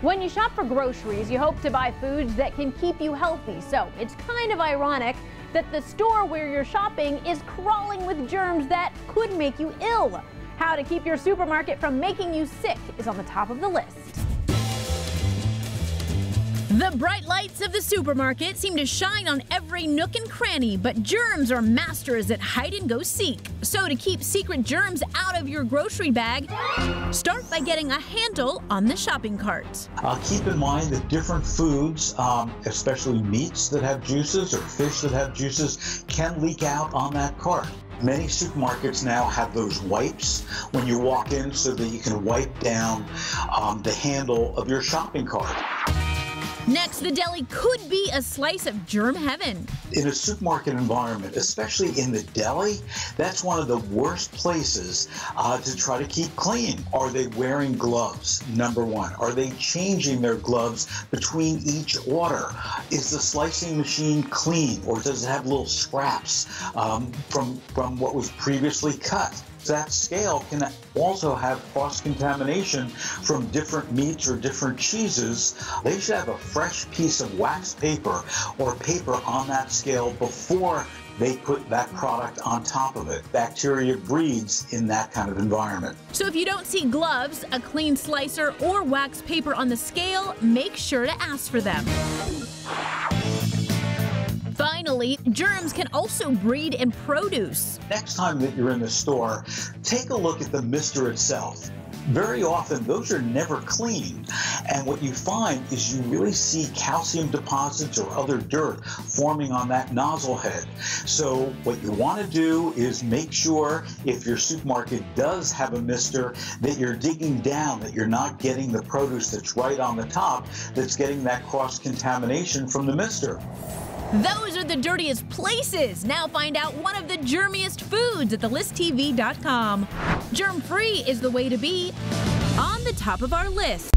When you shop for groceries, you hope to buy foods that can keep you healthy, so it's kind of ironic that the store where you're shopping is crawling with germs that could make you ill. How to keep your supermarket from making you sick is on the top of the list. The bright lights of the supermarket seem to shine on every nook and cranny, but germs are masters at hide-and-go-seek. So to keep secret germs out of your grocery bag, start by getting a handle on the shopping cart. Keep in mind that different foods, especially meats that have juices or fish that have juices, can leak out on that cart. Many supermarkets now have those wipes when you walk in so that you can wipe down the handle of your shopping cart. Next, the deli could be a slice of germ heaven. In a supermarket environment, especially in the deli, that's one of the worst places to try to keep clean. Are they wearing gloves, number one? Are they changing their gloves between each order? Is the slicing machine clean, or does it have little scraps from what was previously cut? That scale can also have cross-contamination from different meats or different cheeses. They should have a fresh piece of wax paper or paper on that scale before they put that product on top of it. Bacteria breeds in that kind of environment. So if you don't see gloves, a clean slicer, or wax paper on the scale, make sure to ask for them. Finally, germs can also breed in produce. Next time that you're in the store, take a look at the mister itself. Very often, those are never clean. And what you find is you really see calcium deposits or other dirt forming on that nozzle head. So what you want to do is make sure, if your supermarket does have a mister, that you're digging down, that you're not getting the produce that's right on the top that's getting that cross-contamination from the mister. Those are the dirtiest places. Now find out one of the germiest foods at thelistTV.com. Germ-free is the way to be. On the top of our list.